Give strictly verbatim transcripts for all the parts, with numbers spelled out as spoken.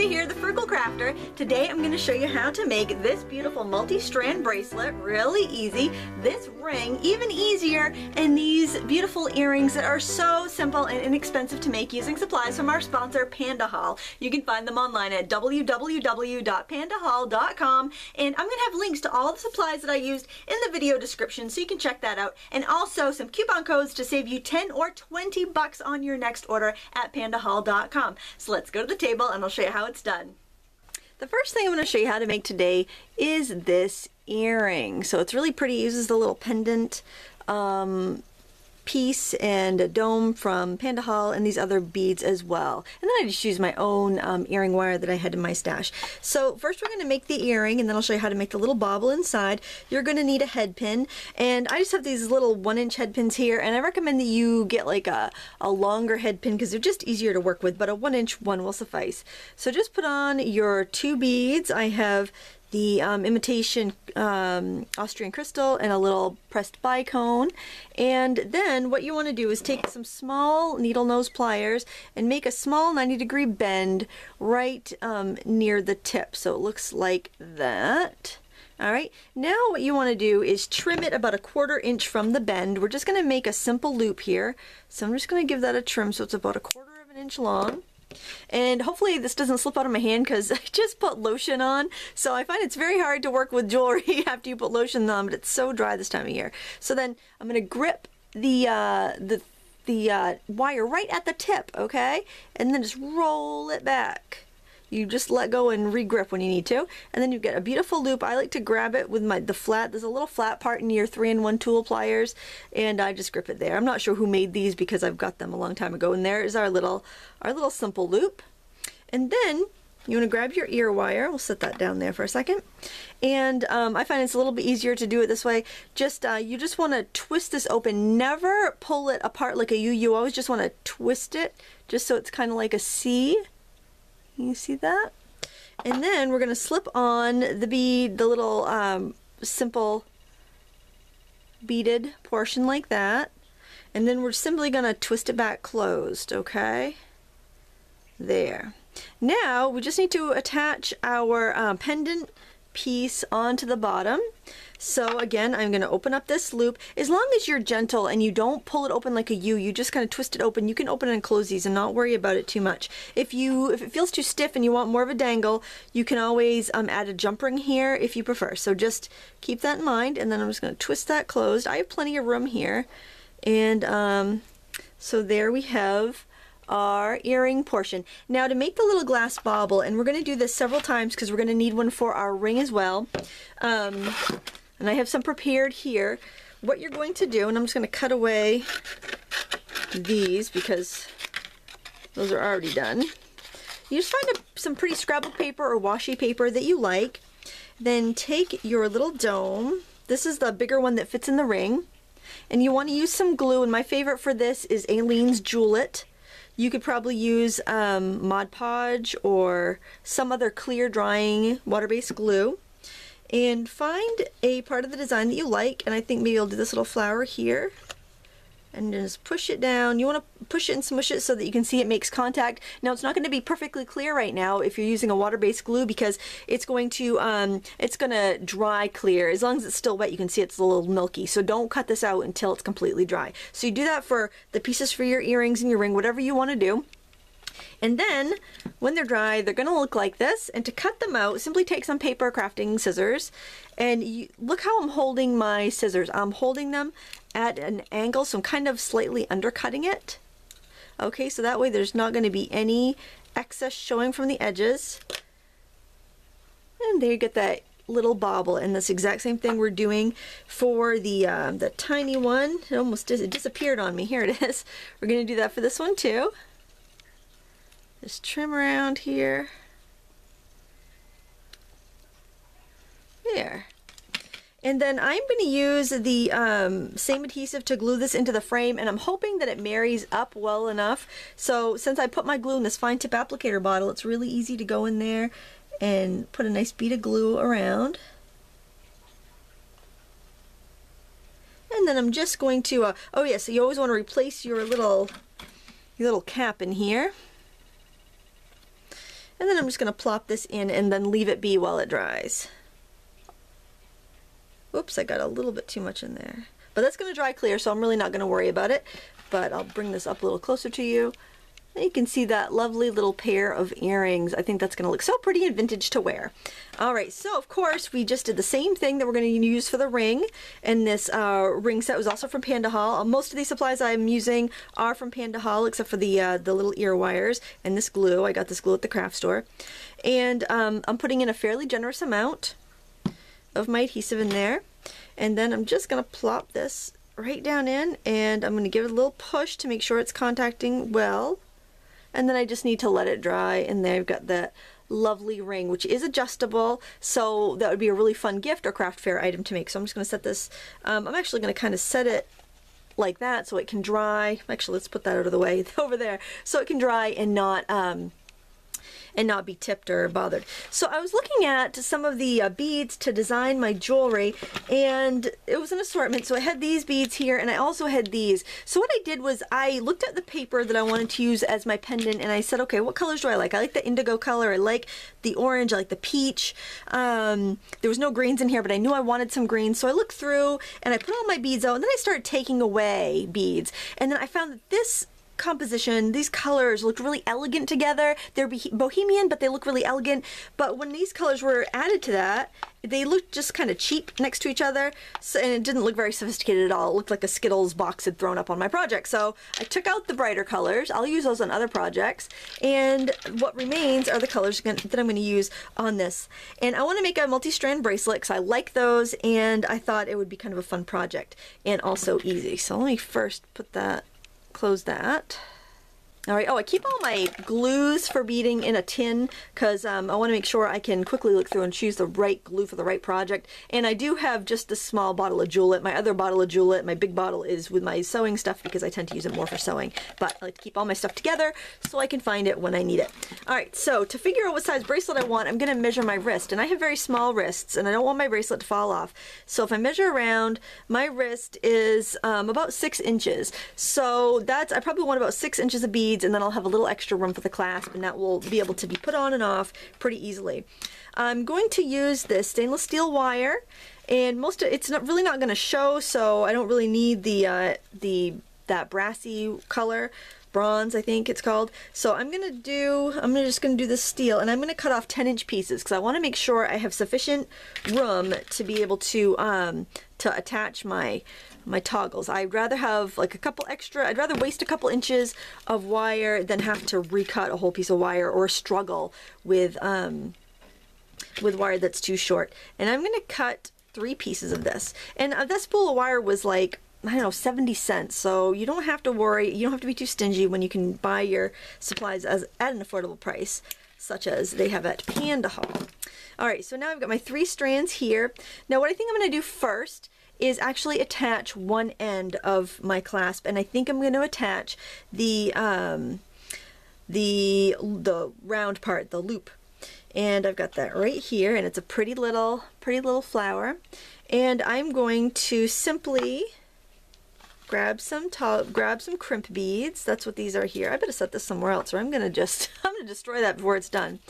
Nancy here, the Frugal Crafter. Today I'm going to show you how to make this beautiful multi-strand bracelet really easy, this ring even easier, and these beautiful earrings that are so simple and inexpensive to make using supplies from our sponsor PandaHall. You can find them online at w w w dot panda hall dot com, and I'm going to have links to all the supplies that I used in the video description so you can check that out, and also some coupon codes to save you ten or twenty bucks on your next order at panda hall dot com. So let's go to the table and I'll show you how it's done. The first thing I'm going to show you how to make today is this earring. So it's really pretty. It uses the little pendant um, piece and a dome from PandaHall and these other beads as well. And then I just use my own um, earring wire that I had in my stash. So first we're going to make the earring, and then I'll show you how to make the little bobble inside. You're going to need a head pin, and I just have these little one inch head pins here, and I recommend that you get like a, a longer head pin because they're just easier to work with, but a one inch one will suffice. So just put on your two beads. I have the um, imitation um, Austrian crystal and a little pressed bicone. And then what you want to do is take some small needle nose pliers and make a small ninety degree bend right um, near the tip. So it looks like that. All right, now what you want to do is trim it about a quarter inch from the bend. We're just going to make a simple loop here. So I'm just going to give that a trim so it's about a quarter of an inch long. And hopefully this doesn't slip out of my hand because I just put lotion on, so I find it's very hard to work with jewelry after you put lotion on, but it's so dry this time of year. So then I'm going to grip the uh, the, the uh, wire right at the tip, okay, and then just roll it back. You just let go and re-grip when you need to, and then you get a beautiful loop. I like to grab it with my the flat. There's a little flat part in your three in one tool pliers, and I just grip it there. I'm not sure who made these because I've got them a long time ago. And there is our little our little simple loop. And then you want to grab your ear wire. We'll set that down there for a second. And um, I find it's a little bit easier to do it this way. Just uh, you just want to twist this open. Never pull it apart like a U. You always just want to twist it, just so it's kind of like a C. You see that? And then we're going to slip on the bead, the little um, simple beaded portion like that. And then we're simply going to twist it back closed, okay? There. Now we just need to attach our uh, pendant piece onto the bottom. So again, I'm going to open up this loop. As long as you're gentle and you don't pull it open like a U, you just kind of twist it open. You can open and close these and not worry about it too much. If you if it feels too stiff and you want more of a dangle, you can always um, add a jump ring here if you prefer. So just keep that in mind, and then I'm just going to twist that closed. I have plenty of room here, and um, so there we have our earring portion. Now to make the little glass bauble, and we're going to do this several times because we're going to need one for our ring as well. Um, And I have some prepared here. What you're going to do, and I'm just going to cut away these because those are already done. You just find a, some pretty scrapbook paper or washi paper that you like. Then take your little dome. This is the bigger one that fits in the ring. And you want to use some glue. And my favorite for this is Aleene's Jewel-It. You could probably use um, Mod Podge or some other clear drying water-based glue. And find a part of the design that you like, and I think maybe I'll do this little flower here, and just push it down. You want to push it and smush it so that you can see it makes contact. Now it's not going to be perfectly clear right now if you're using a water-based glue because it's going to um, it's going to dry clear. As long as it's still wet, you can see it's a little milky. So don't cut this out until it's completely dry. So you do that for the pieces for your earrings and your ring, whatever you want to do. And then, when they're dry, they're going to look like this. And to cut them out, simply take some paper crafting scissors. And you, look how I'm holding my scissors. I'm holding them at an angle, so I'm kind of slightly undercutting it. Okay, so that way there's not going to be any excess showing from the edges. And there you get that little bobble. And this exact same thing we're doing for the, um, the tiny one. It almost dis- it disappeared on me. Here it is. We're going to do that for this one too. Just trim around here. There. And then I'm going to use the um, same adhesive to glue this into the frame, and I'm hoping that it marries up well enough. So since I put my glue in this fine tip applicator bottle, it's really easy to go in there and put a nice bead of glue around. And then I'm just going to, uh, oh yeah, so you always want to replace your little, your little cap in here. And then I'm just going to plop this in and then leave it be while it dries. Whoops, I got a little bit too much in there. But that's going to dry clear, so I'm really not going to worry about it. But I'll bring this up a little closer to you. And you can see that lovely little pair of earrings. I think that's going to look so pretty and vintage to wear. All right, so of course, we just did the same thing that we're going to use for the ring. And this uh, ring set was also from PandaHall. Most of these supplies I'm using are from PandaHall, except for the, uh, the little ear wires and this glue. I got this glue at the craft store. And um, I'm putting in a fairly generous amount of my adhesive in there. And then I'm just going to plop this right down in, and I'm going to give it a little push to make sure it's contacting well. And then I just need to let it dry, and there I've got that lovely ring, which is adjustable, so that would be a really fun gift or craft fair item to make. So I'm just going to set this, um, I'm actually going to kind of set it like that so it can dry. Actually, let's put that out of the way over there, so it can dry and not um, and not be tipped or bothered. So I was looking at some of the uh, beads to design my jewelry, and it was an assortment. So I had these beads here, and I also had these. So what I did was I looked at the paper that I wanted to use as my pendant, and I said, okay, what colors do I like? I like the indigo color, I like the orange, I like the peach. Um, there was no greens in here, but I knew I wanted some greens. So I looked through, and I put all my beads out, and then I started taking away beads. And then I found that this composition, these colors looked really elegant together. They're bohemian, but they look really elegant. But when these colors were added to that, they looked just kind of cheap next to each other, so, and it didn't look very sophisticated at all. It looked like a Skittles box had thrown up on my project. So I took out the brighter colors. I'll use those on other projects, and what remains are the colors that I'm going to use on this. And I want to make a multi-strand bracelet because I like those, and I thought it would be kind of a fun project and also easy. So let me first put that, close that. All right, oh, I keep all my glues for beading in a tin because um, I want to make sure I can quickly look through and choose the right glue for the right project. And I do have just this small bottle of Jewel-It. My other bottle of Jewel-It, my big bottle, is with my sewing stuff because I tend to use it more for sewing. But I like to keep all my stuff together so I can find it when I need it. All right, so to figure out what size bracelet I want, I'm going to measure my wrist. And I have very small wrists, and I don't want my bracelet to fall off. So if I measure around, my wrist is um, about six inches. So that's, I probably want about six inches of bead, and then I'll have a little extra room for the clasp, and that will be able to be put on and off pretty easily. I'm going to use this stainless steel wire, and most of it's not really not going to show, so I don't really need the uh, the that brassy color, bronze I think it's called. So I'm going to do, I'm just going to do this steel, and I'm going to cut off ten inch pieces because I want to make sure I have sufficient room to be able to um, to attach my my toggles. I'd rather have like a couple extra, I'd rather waste a couple inches of wire than have to recut a whole piece of wire or struggle with um, with wire that's too short. And I'm going to cut three pieces of this. And uh, that spool of wire was like, I don't know, seventy cents, so you don't have to worry, you don't have to be too stingy when you can buy your supplies as, at an affordable price, such as they have at PandaHall. Alright, so now I've got my three strands here. Now what I think I'm going to do first is actually attach one end of my clasp, and I think I'm going to attach the um, the the round part, the loop. And I've got that right here, and it's a pretty little pretty little flower. And I'm going to simply grab some top, grab some crimp beads. That's what these are here. I better set this somewhere else, or I'm going to just I'm going to destroy that before it's done.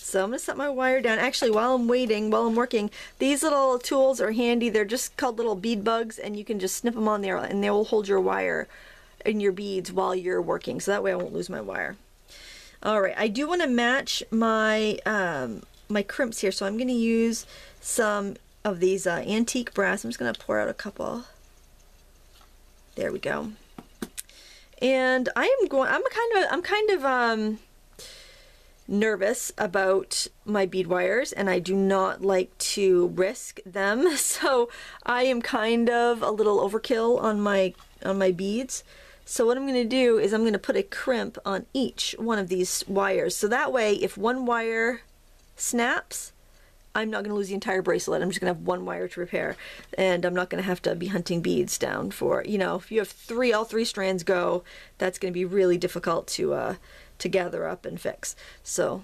So I'm going to set my wire down. Actually, while I'm waiting, while I'm working, these little tools are handy. They're just called little bead bugs, and you can just snip them on there, and they will hold your wire and your beads while you're working. So that way I won't lose my wire. All right, I do want to match my um, my crimps here, so I'm going to use some of these uh, antique brass. I'm just going to pour out a couple. There we go. And I am going. I'm kind of. I'm kind of. Um, nervous about my bead wires, and I do not like to risk them, so I am kind of a little overkill on my on my beads. So what I'm going to do is I'm going to put a crimp on each one of these wires, so that way if one wire snaps, I'm not going to lose the entire bracelet. I'm just going to have one wire to repair, and I'm not going to have to be hunting beads down for, you know, if you have three, all three strands go, that's going to be really difficult to uh to gather up and fix. So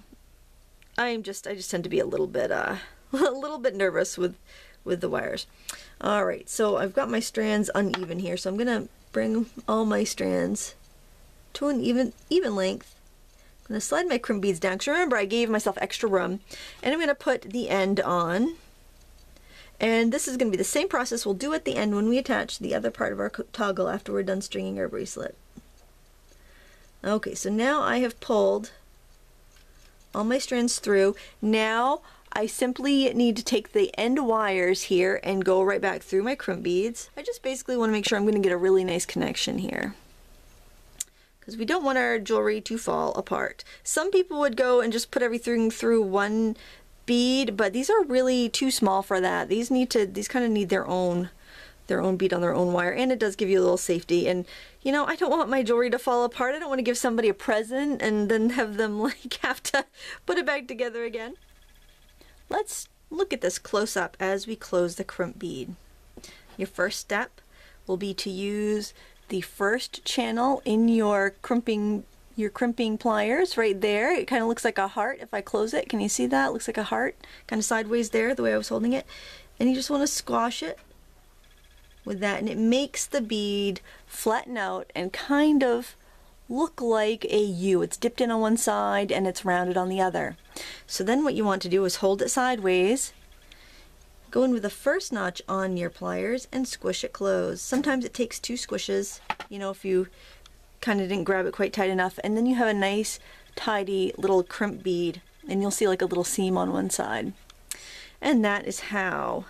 I'm just, I just tend to be a little bit, uh, a little bit nervous with, with the wires. All right, so I've got my strands uneven here, so I'm gonna bring all my strands to an even, even length, I'm going to slide my crim beads down because remember I gave myself extra room, and I'm going to put the end on. And this is going to be the same process we'll do at the end when we attach the other part of our toggle after we're done stringing our bracelet. Okay, so now I have pulled all my strands through. Now I simply need to take the end wires here and go right back through my crim beads. I just basically want to make sure I'm going to get a really nice connection here, because we don't want our jewelry to fall apart. Some people would go and just put everything through one bead, but these are really too small for that. These need to, these kind of need their own, their own bead on their own wire, and it does give you a little safety. And you know, I don't want my jewelry to fall apart. I don't want to give somebody a present and then have them like have to put it back together again. Let's look at this close up as we close the crimp bead. Your first step will be to use the first channel in your crimping your crimping pliers right there. It kind of looks like a heart. If I close it, can you see that? It looks like a heart, kind of sideways there, the way I was holding it. And you just want to squash it with that, and it makes the bead flatten out and kind of look like a U. It's dipped in on one side and it's rounded on the other. So then what you want to do is hold it sideways, go in with the first notch on your pliers and squish it closed. Sometimes it takes two squishes, you know, if you kind of didn't grab it quite tight enough, and then you have a nice tidy little crimp bead, and you'll see like a little seam on one side. And that is how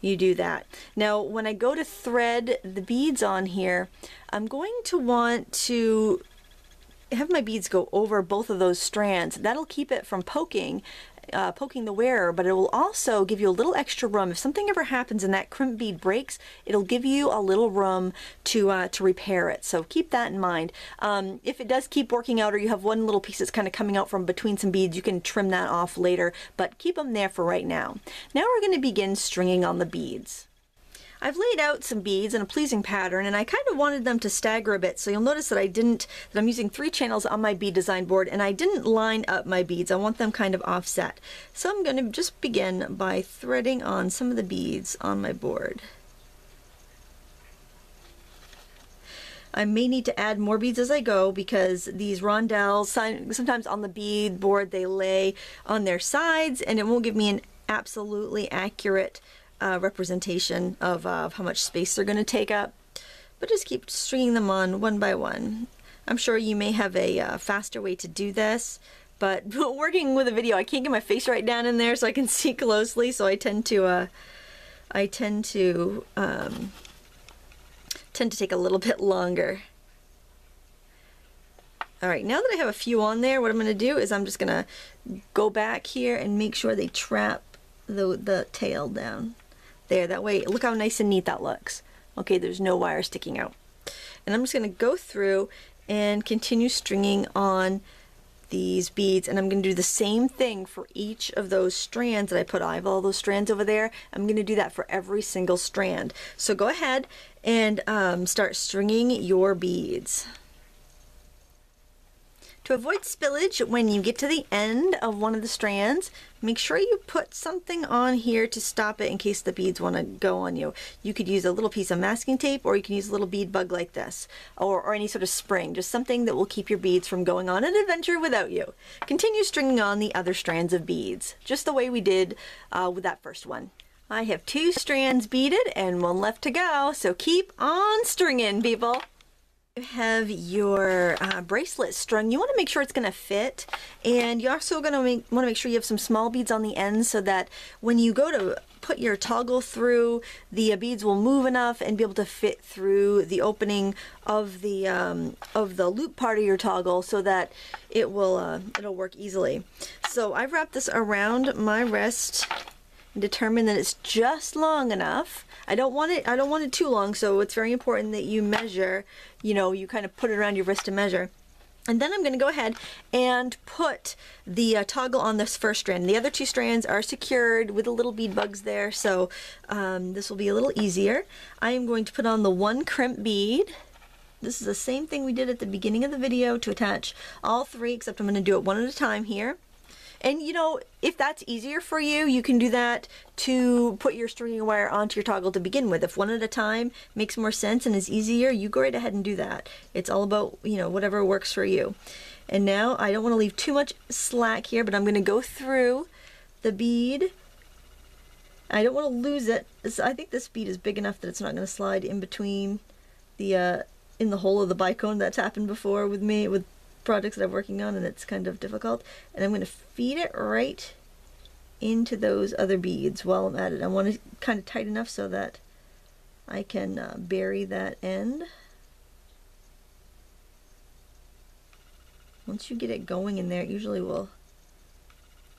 you do that. Now when I go to thread the beads on here, I'm going to want to have my beads go over both of those strands. That'll keep it from poking Uh, poking the wearer, but it will also give you a little extra room. If something ever happens and that crimp bead breaks, it'll give you a little room to uh, to repair it. So keep that in mind. Um, if it does keep working out, or you have one little piece that's kind of coming out from between some beads, you can trim that off later, but keep them there for right now. Now we're going to begin stringing on the beads. I've laid out some beads in a pleasing pattern, and I kind of wanted them to stagger a bit, so you'll notice that I didn't, that I'm using three channels on my bead design board, and I didn't line up my beads. I want them kind of offset. So I'm going to just begin by threading on some of the beads on my board. I may need to add more beads as I go, because these rondelles, sometimes on the bead board they lay on their sides, and it won't give me an absolutely accurate Uh, representation of, uh, of how much space they're going to take up, but just keep stringing them on one by one. I'm sure you may have a uh, faster way to do this, but working with a video, I can't get my face right down in there so I can see closely, so I tend to uh, I tend to um, tend to take a little bit longer. Alright, now that I have a few on there, what I'm going to do is I'm just going to go back here and make sure they trap the, the tail down. There, that way, look how nice and neat that looks. Okay, there's no wire sticking out. And I'm just going to go through and continue stringing on these beads, and I'm going to do the same thing for each of those strands that I put on. I have all those strands over there. I'm going to do that for every single strand. So go ahead and um, start stringing your beads. To avoid spillage when you get to the end of one of the strands, make sure you put something on here to stop it in case the beads want to go on you. You could use a little piece of masking tape, or you can use a little bead bug like this, or, or any sort of spring, just something that will keep your beads from going on an adventure without you. Continue stringing on the other strands of beads, just the way we did uh, with that first one. I have two strands beaded and one left to go, so keep on stringing, people. You have your uh, bracelet strung. You want to make sure it's going to fit, and you're also going to make, want to make sure you have some small beads on the end so that when you go to put your toggle through, the uh, beads will move enough and be able to fit through the opening of the um, of the loop part of your toggle, so that it will uh, it'll work easily. So I've wrapped this around my wrist and determined that it's just long enough. I don't want it I don't want it too long, so it's very important that you measure, you know, you kind of put it around your wrist to measure. And then I'm going to go ahead and put the uh, toggle on this first strand. The other two strands are secured with the little bead bugs there, so um, this will be a little easier. I am going to put on the one crimp bead. This is the same thing we did at the beginning of the video to attach all three, except I'm going to do it one at a time here. And you know, if that's easier for you, you can do that to put your stringing wire onto your toggle to begin with. If one at a time makes more sense and is easier, you go right ahead and do that. It's all about, you know, whatever works for you. And now I don't want to leave too much slack here, but I'm going to go through the bead. I don't want to lose it. I think this bead is big enough that it's not going to slide in between the uh, in the hole of the bicone. That's happened before with me with projects that I'm working on, and it's kind of difficult. And I'm going to feed it right into those other beads while I'm at it. I want it kind of tight enough so that I can uh, bury that end. Once you get it going in there, it usually will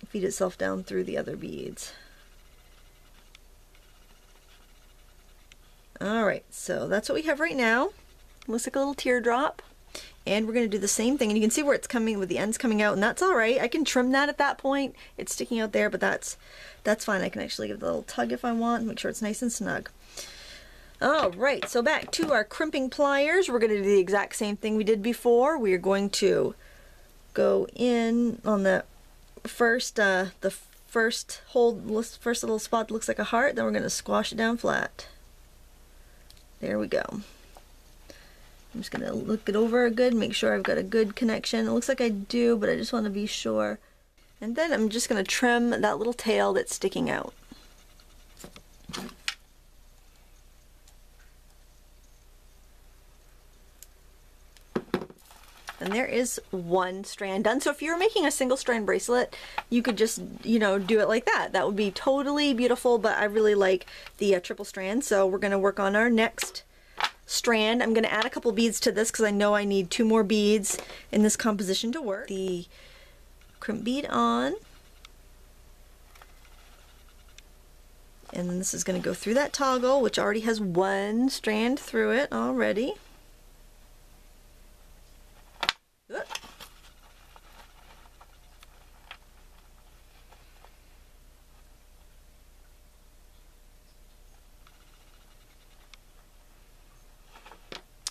feed itself down through the other beads. Alright, so that's what we have right now. Looks like a little teardrop. And we're going to do the same thing, and you can see where it's coming with the ends coming out, and that's alright. I can trim that at that point. It's sticking out there, but that's that's fine. I can actually give it a little tug if I want and make sure it's nice and snug. Alright, so back to our crimping pliers. We're going to do the exact same thing we did before. We are going to go in on the first uh, the first hole, first little spot that looks like a heart, then we're going to squash it down flat. There we go. I'm just going to look it over good, make sure I've got a good connection. It looks like I do, but I just want to be sure. And then I'm just going to trim that little tail that's sticking out. And there is one strand done. So if you're making a single strand bracelet, you could just, you know, do it like that. That would be totally beautiful, but I really like the uh, triple strand. So we're going to work on our next strand. I'm going to add a couple beads to this because I know I need two more beads in this composition to work. The crimp bead on. And then this is going to go through that toggle, which already has one strand through it already.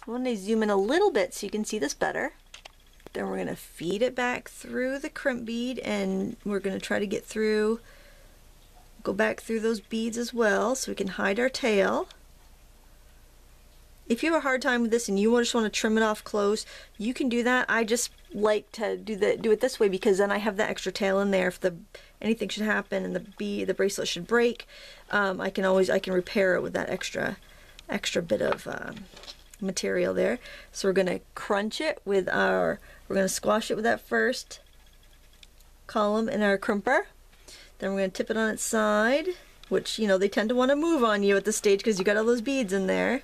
I'm going to zoom in a little bit so you can see this better. Then we're going to feed it back through the crimp bead, and we're going to try to get through, go back through those beads as well so we can hide our tail. If you have a hard time with this and you just want to trim it off close, you can do that. I just like to do the do it this way because then I have that extra tail in there if the anything should happen and the bead, the bracelet should break. Um, I can always I can repair it with that extra extra bit of um, material there. So we're going to crunch it with our we're going to squash it with that first column in our crimper. Then we're going to tip it on its side, which you know they tend to want to move on you at this stage because you got all those beads in there.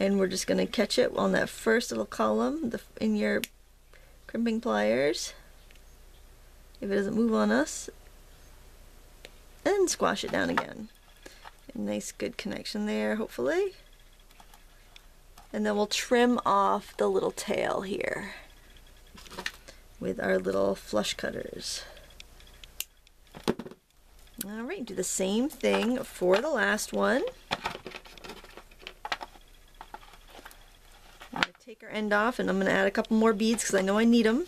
And we're just going to catch it on that first little column the, in your crimping pliers. If it doesn't move on us, and squash it down again. A nice good connection there, hopefully. And then we'll trim off the little tail here with our little flush cutters. All right, do the same thing for the last one. Take our end off, and I'm going to add a couple more beads because I know I need them.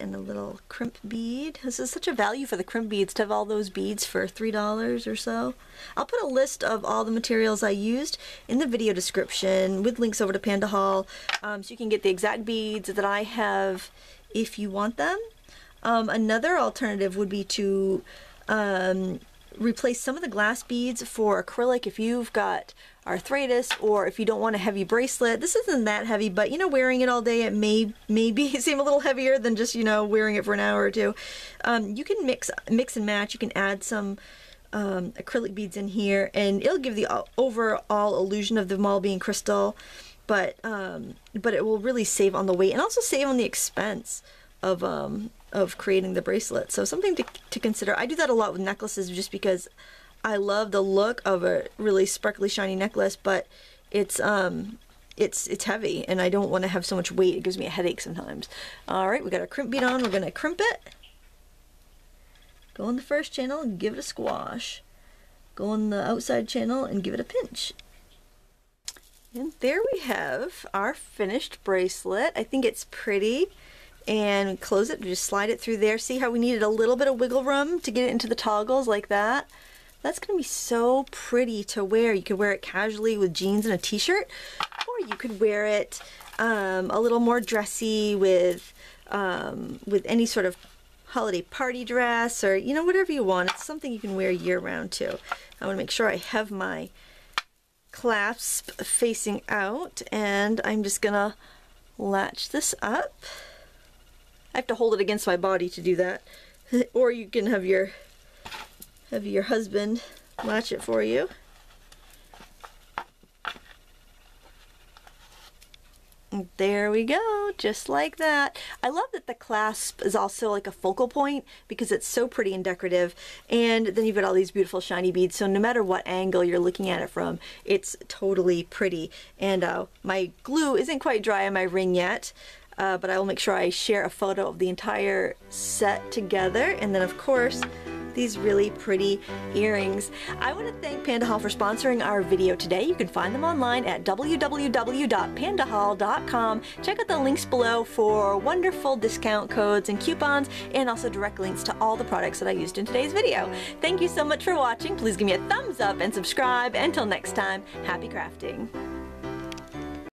And a little crimp bead. This is such a value for the crimp beads to have all those beads for three dollars or so. I'll put a list of all the materials I used in the video description with links over to PandaHall, um, so you can get the exact beads that I have if you want them. Um, another alternative would be to um, replace some of the glass beads for acrylic if you've got arthritis or if you don't want a heavy bracelet. This isn't that heavy, but you know, wearing it all day, it may maybe seem a little heavier than just, you know, wearing it for an hour or two. Um, you can mix mix and match. You can add some um, acrylic beads in here, and it'll give the overall illusion of them all being crystal, but um, but it will really save on the weight and also save on the expense of um, of creating the bracelet. So something to, to consider. I do that a lot with necklaces just because I love the look of a really sparkly shiny necklace, but it's um it's it's heavy and I don't want to have so much weight. It gives me a headache sometimes. All right, we got our crimp bead on. We're going to crimp it. Go on the first channel and give it a squash. Go on the outside channel and give it a pinch. And there we have our finished bracelet. I think it's pretty. And close it, just slide it through there. See how we needed a little bit of wiggle room to get it into the toggles like that? That's going to be so pretty to wear. You could wear it casually with jeans and a t-shirt, or you could wear it um, a little more dressy with um, with any sort of holiday party dress, or you know, whatever you want. It's something you can wear year-round too. I want to make sure I have my clasp facing out, and I'm just gonna latch this up. I have to hold it against my body to do that, or you can have your have your husband latch it for you. And there we go, just like that. I love that the clasp is also like a focal point because it's so pretty and decorative, and then you've got all these beautiful shiny beads, so no matter what angle you're looking at it from, it's totally pretty. And uh, my glue isn't quite dry on my ring yet, uh, but I will make sure I share a photo of the entire set together, and then of course these really pretty earrings. I want to thank PandaHall for sponsoring our video today. You can find them online at w w w dot panda hall dot com. Check out the links below for wonderful discount codes and coupons, and also direct links to all the products that I used in today's video. Thank you so much for watching. Please give me a thumbs up and subscribe. Until next time, happy crafting.